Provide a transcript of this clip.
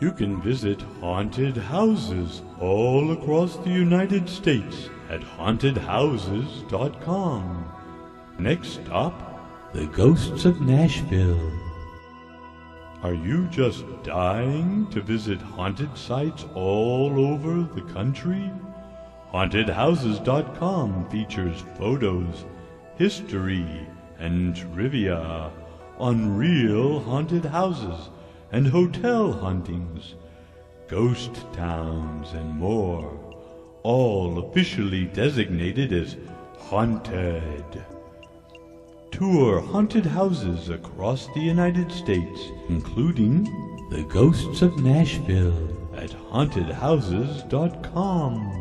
You can visit haunted houses all across the United States at HauntedHouses.com. Next stop, the Ghosts of Nashville. Are you just dying to visit haunted sites all over the country? HauntedHouses.com features photos, history, and trivia on real haunted houses and hotel hauntings, ghost towns, and more, all officially designated as haunted. Tour haunted houses across the United States, including the Ghosts of Nashville, at HauntedHouses.com.